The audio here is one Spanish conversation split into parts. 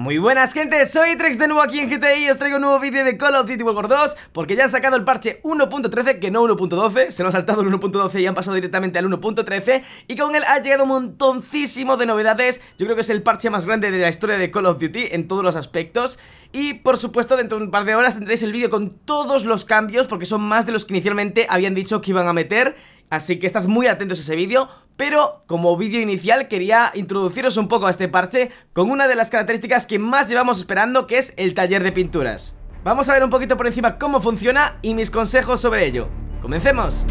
Muy buenas, gente, soy Trex de nuevo aquí en GTE y os traigo un nuevo vídeo de Call of Duty World War 2, porque ya han sacado el parche 1.13, que no 1.12, se lo han saltado el 1.12 y han pasado directamente al 1.13, y con él ha llegado un montoncísimo de novedades. Yo creo que es el parche más grande de la historia de Call of Duty en todos los aspectos. Y por supuesto, dentro de un par de horas tendréis el vídeo con todos los cambios, porque son más de los que inicialmente habían dicho que iban a meter. Así que estad muy atentos a ese vídeo, pero como vídeo inicial quería introduciros un poco a este parche con una de las características que más llevamos esperando, que es el taller de pinturas. Vamos a ver un poquito por encima cómo funciona y mis consejos sobre ello. ¡Comencemos!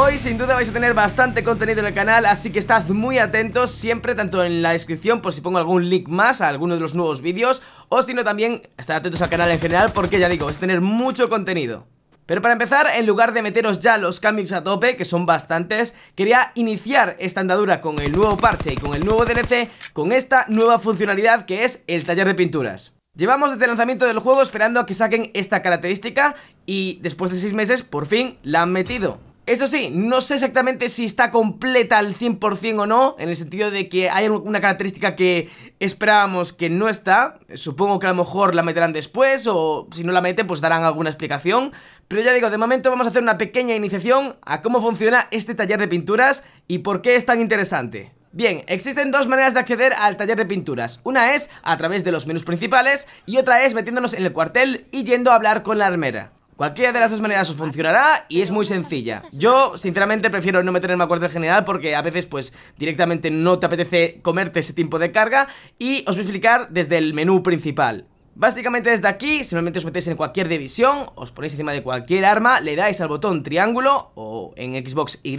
Hoy sin duda vais a tener bastante contenido en el canal, así que estad muy atentos siempre, tanto en la descripción por si pongo algún link más a alguno de los nuevos vídeos, o si no también estad atentos al canal en general, porque ya digo, vais a tener mucho contenido. Pero para empezar, en lugar de meteros ya los cambios a tope, que son bastantes, quería iniciar esta andadura con el nuevo parche y con el nuevo DLC, con esta nueva funcionalidad que es el taller de pinturas. Llevamos desde el lanzamiento del juego esperando a que saquen esta característica y después de 6 meses por fin la han metido. Eso sí, no sé exactamente si está completa al 100% o no, en el sentido de que hay una característica que esperábamos que no está. Supongo que a lo mejor la meterán después, o si no la meten pues darán alguna explicación. Pero ya digo, de momento vamos a hacer una pequeña iniciación a cómo funciona este taller de pinturas y por qué es tan interesante. Bien, existen dos maneras de acceder al taller de pinturas. Una es a través de los menús principales y otra es metiéndonos en el cuartel y yendo a hablar con la armera. Cualquiera de las dos maneras os funcionará y es muy sencilla. Yo, sinceramente, prefiero no meterme a cuartel general porque a veces, pues, directamente no te apetece comerte ese tiempo de carga, y os voy a explicar desde el menú principal. Básicamente desde aquí, simplemente os metéis en cualquier división, os ponéis encima de cualquier arma, le dais al botón triángulo o en Xbox Y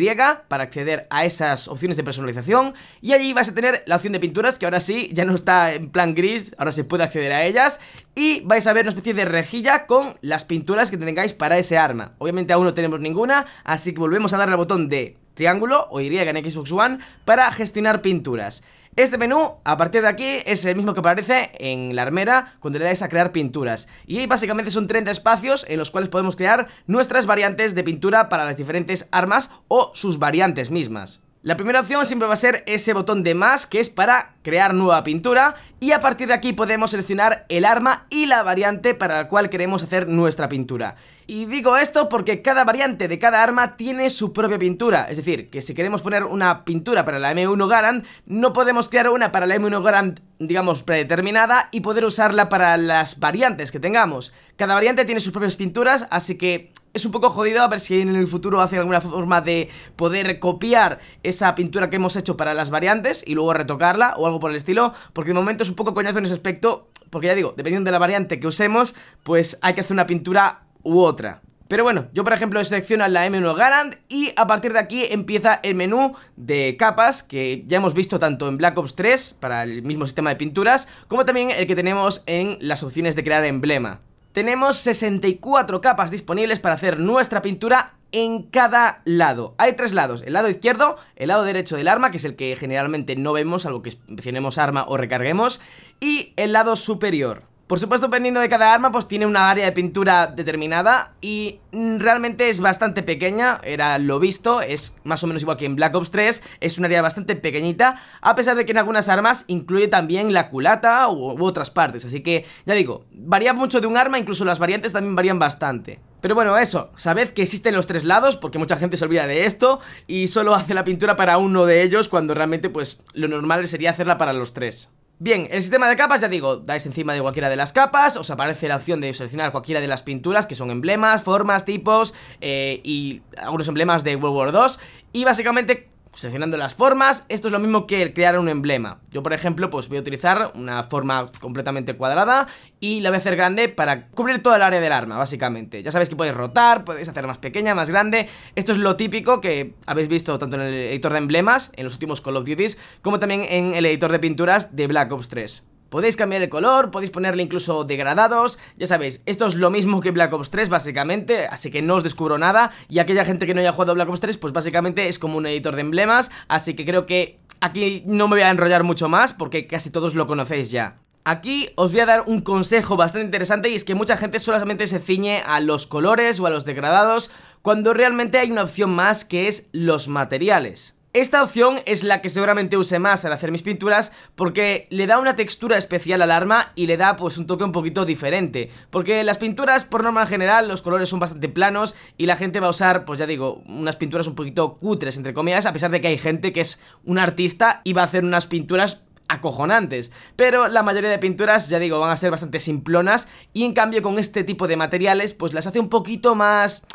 para acceder a esas opciones de personalización, y allí vais a tener la opción de pinturas, que ahora sí, ya no está en plan gris, ahora se puede acceder a ellas. Y vais a ver una especie de rejilla con las pinturas que tengáis para ese arma. Obviamente aún no tenemos ninguna, así que volvemos a darle al botón de triángulo o Y en Xbox One para gestionar pinturas. Este menú, a partir de aquí, es el mismo que aparece en la armera cuando le dais a crear pinturas. Y básicamente son 30 espacios en los cuales podemos crear nuestras variantes de pintura para las diferentes armas o sus variantes mismas. La primera opción siempre va a ser ese botón de más, que es para crear nueva pintura, y a partir de aquí podemos seleccionar el arma y la variante para la cual queremos hacer nuestra pintura. Y digo esto porque cada variante de cada arma tiene su propia pintura, es decir, que si queremos poner una pintura para la M1 Garand, no podemos crear una para la M1 Garand, digamos, predeterminada y poder usarla para las variantes que tengamos. Cada variante tiene sus propias pinturas, así que es un poco jodido. A ver si en el futuro hacen alguna forma de poder copiar esa pintura que hemos hecho para las variantes y luego retocarla o algo por el estilo, porque de momento es un poco coñazo en ese aspecto, porque ya digo, dependiendo de la variante que usemos, pues hay que hacer una pintura u otra. Pero bueno, yo por ejemplo selecciono la M1 Garand y a partir de aquí empieza el menú de capas que ya hemos visto tanto en Black Ops 3 para el mismo sistema de pinturas, como también el que tenemos en las opciones de crear emblema. Tenemos 64 capas disponibles para hacer nuestra pintura en cada lado. Hay tres lados: el lado izquierdo, el lado derecho del arma, que es el que generalmente no vemos, salvo que seleccionemos arma o recarguemos, y el lado superior. Por supuesto, dependiendo de cada arma, pues tiene una área de pintura determinada y realmente es bastante pequeña, era lo visto, es más o menos igual que en Black Ops 3, es un área bastante pequeñita, a pesar de que en algunas armas incluye también la culata u otras partes, así que, ya digo, varía mucho de un arma, incluso las variantes también varían bastante. Pero bueno, eso, sabed que existen los tres lados, porque mucha gente se olvida de esto y solo hace la pintura para uno de ellos, cuando realmente, pues, lo normal sería hacerla para los tres. Bien, el sistema de capas, ya digo, dais encima de cualquiera de las capas, os aparece la opción de seleccionar cualquiera de las pinturas, que son emblemas, formas, tipos, y algunos emblemas de World War 2, y básicamente seleccionando las formas, esto es lo mismo que el crear un emblema. Yo por ejemplo pues voy a utilizar una forma completamente cuadrada y la voy a hacer grande para cubrir toda el área del arma, básicamente. Ya sabéis que podéis rotar, podéis hacer más pequeña, más grande. Esto es lo típico que habéis visto tanto en el editor de emblemas, en los últimos Call of Duty, como también en el editor de pinturas de Black Ops 3. Podéis cambiar el color, podéis ponerle incluso degradados, ya sabéis, esto es lo mismo que Black Ops 3 básicamente, así que no os descubro nada, y aquella gente que no haya jugado a Black Ops 3, pues básicamente es como un editor de emblemas, así que creo que aquí no me voy a enrollar mucho más porque casi todos lo conocéis ya. Aquí os voy a dar un consejo bastante interesante, y es que mucha gente solamente se ciñe a los colores o a los degradados, cuando realmente hay una opción más, que es los materiales. Esta opción es la que seguramente use más al hacer mis pinturas, porque le da una textura especial al arma y le da pues un toque un poquito diferente, porque las pinturas por norma general los colores son bastante planos y la gente va a usar, pues ya digo, unas pinturas un poquito cutres entre comillas, a pesar de que hay gente que es un artista y va a hacer unas pinturas acojonantes, pero la mayoría de pinturas, ya digo, van a ser bastante simplonas, y en cambio con este tipo de materiales pues las hace un poquito más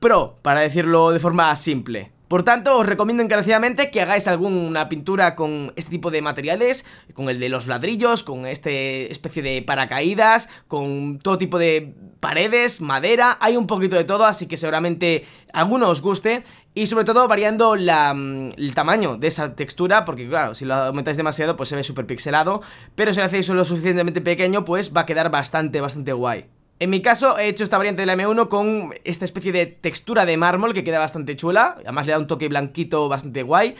pro, para decirlo de forma simple. Por tanto, os recomiendo encarecidamente que hagáis alguna pintura con este tipo de materiales, con el de los ladrillos, con esta especie de paracaídas, con todo tipo de paredes, madera, hay un poquito de todo, así que seguramente alguno os guste, y sobre todo variando el tamaño de esa textura, porque claro, si lo aumentáis demasiado pues se ve súper pixelado, pero si lo hacéis lo suficientemente pequeño pues va a quedar bastante, bastante guay. En mi caso he hecho esta variante de la M1 con esta especie de textura de mármol que queda bastante chula, además le da un toque blanquito bastante guay,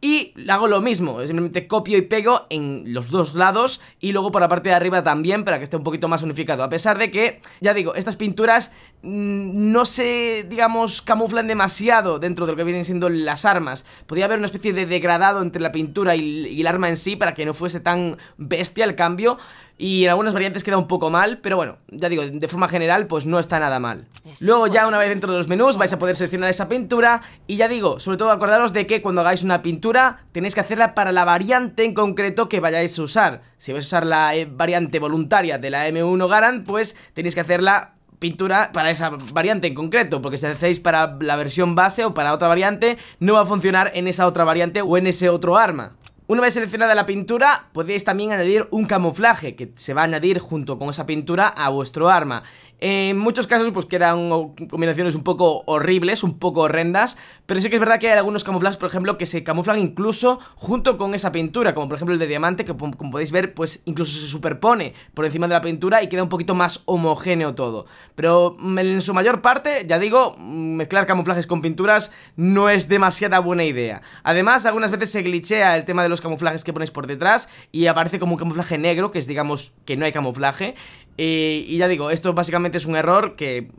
y hago lo mismo, simplemente copio y pego en los dos lados y luego por la parte de arriba también, para que esté un poquito más unificado, a pesar de que, ya digo, estas pinturas no se, digamos, camuflan demasiado dentro de lo que vienen siendo las armas. Podría haber una especie de degradado entre la pintura y el arma en sí, para que no fuese tan bestia el cambio. Y en algunas variantes queda un poco mal, pero bueno, ya digo, de forma general pues no está nada mal. Luego ya una vez dentro de los menús vais a poder seleccionar esa pintura. Y ya digo, sobre todo acordaros de que cuando hagáis una pintura tenéis que hacerla para la variante en concreto que vayáis a usar. Si vais a usar la variante voluntaria de la M1 Garand, pues tenéis que hacerla pintura para esa variante en concreto, porque si hacéis para la versión base o para otra variante, no va a funcionar en esa otra variante o en ese otro arma. Una vez seleccionada la pintura, podéis también añadir un camuflaje, que se va a añadir junto con esa pintura a vuestro arma. En muchos casos pues quedan combinaciones un poco horribles, un poco horrendas, pero sí que es verdad que hay algunos camuflajes, por ejemplo, que se camuflan incluso junto con esa pintura, como por ejemplo el de diamante, que como podéis ver pues incluso se superpone por encima de la pintura y queda un poquito más homogéneo todo. Pero en su mayor parte, ya digo, mezclar camuflajes con pinturas no es demasiada buena idea. Además, algunas veces se glitchea el tema de los camuflajes que ponéis por detrás y aparece como un camuflaje negro, que es, digamos, que no hay camuflaje. Y ya digo, esto básicamente es un error que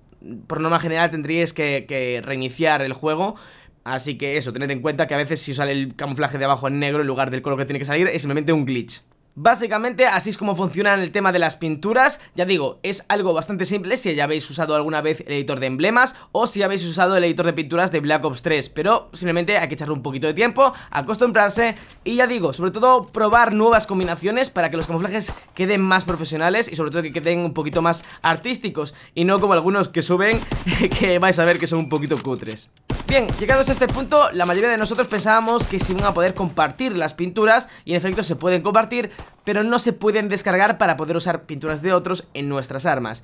por norma general tendríais que reiniciar el juego. Así que eso, tened en cuenta que a veces si os sale el camuflaje de abajo en negro en lugar del color que tiene que salir, es simplemente un glitch. Básicamente así es como funciona el tema de las pinturas. Ya digo, es algo bastante simple si ya habéis usado alguna vez el editor de emblemas o si habéis usado el editor de pinturas de Black Ops 3, pero simplemente hay que echarle un poquito de tiempo, acostumbrarse y ya digo, sobre todo probar nuevas combinaciones para que los camuflajes queden más profesionales y sobre todo que queden un poquito más artísticos y no como algunos que suben que vais a ver que son un poquito cutres. Bien, llegados a este punto, la mayoría de nosotros pensábamos que se iban a poder compartir las pinturas, y en efecto se pueden compartir, pero no se pueden descargar para poder usar pinturas de otros en nuestras armas.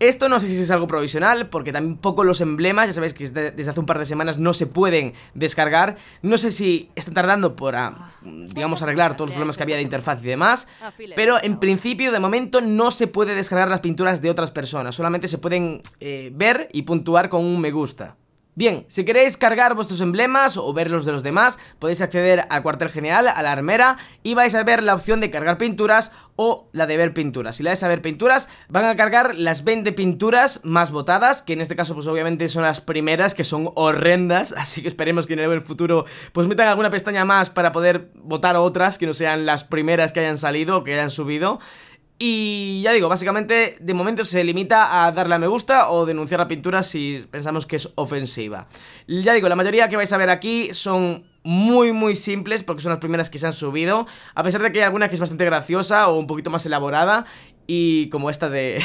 Esto no sé si es algo provisional, porque tampoco los emblemas, ya sabéis que desde hace un par de semanas no se pueden descargar. No sé si están tardando por, digamos, arreglar todos los problemas que había de interfaz y demás, pero en principio, de momento, no se puede descargar las pinturas de otras personas. Solamente se pueden ver y puntuar con un me gusta. Bien, si queréis cargar vuestros emblemas o ver los de los demás, podéis acceder al cuartel general, a la armera, y vais a ver la opción de cargar pinturas o la de ver pinturas. Si la dais a ver pinturas, van a cargar las 20 pinturas más votadas, que en este caso pues obviamente son las primeras, que son horrendas, así que esperemos que en el futuro pues metan alguna pestaña más para poder votar otras que no sean las primeras que hayan salido o que hayan subido. Y ya digo, básicamente de momento se limita a darle a me gusta o denunciar la pintura si pensamos que es ofensiva. Ya digo, la mayoría que vais a ver aquí son muy simples porque son las primeras que se han subido, a pesar de que hay alguna que es bastante graciosa o un poquito más elaborada, y como esta de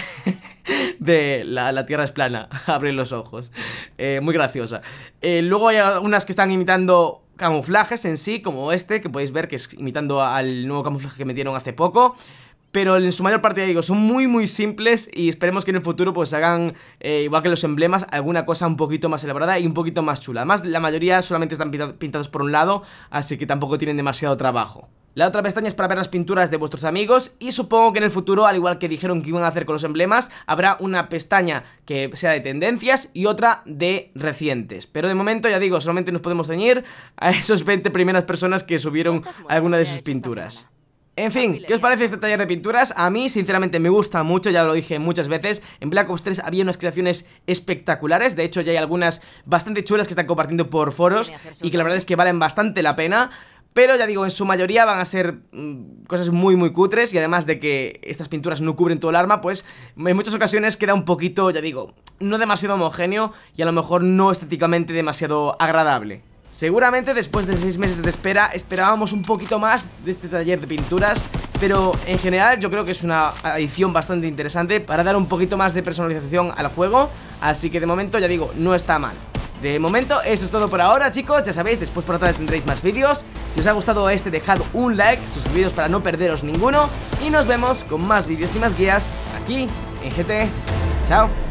de la tierra es plana, abrir los ojos, muy graciosa. Luego hay algunas que están imitando camuflajes en sí, como este que podéis ver que es imitando al nuevo camuflaje que metieron hace poco. Pero en su mayor parte, ya digo, son muy simples y esperemos que en el futuro pues hagan, igual que los emblemas, alguna cosa un poquito más elaborada y un poquito más chula. Además, la mayoría solamente están pintados por un lado, así que tampoco tienen demasiado trabajo. La otra pestaña es para ver las pinturas de vuestros amigos, y supongo que en el futuro, al igual que dijeron que iban a hacer con los emblemas, habrá una pestaña que sea de tendencias y otra de recientes. Pero de momento, ya digo, solamente nos podemos ceñir a esos 20 primeras personas que subieron alguna de sus pinturas. En fin, ¿qué os parece este taller de pinturas? A mí, sinceramente, me gusta mucho, ya lo dije muchas veces. En Black Ops 3 había unas creaciones espectaculares. De hecho, ya hay algunas bastante chulas que están compartiendo por foros y que la verdad es que valen bastante la pena. Pero ya digo, en su mayoría van a ser cosas muy muy cutres, y además de que estas pinturas no cubren todo el arma, pues en muchas ocasiones queda un poquito, ya digo, no demasiado homogéneo y a lo mejor no estéticamente demasiado agradable. Seguramente después de 6 meses de espera esperábamos un poquito más de este taller de pinturas, pero en general yo creo que es una adición bastante interesante para dar un poquito más de personalización al juego, así que de momento ya digo, no está mal. De momento eso es todo por ahora, chicos. Ya sabéis, después por la tarde tendréis más vídeos. Si os ha gustado este, dejad un like, suscribiros para no perderos ninguno, y nos vemos con más vídeos y más guías aquí en GTE. Chao.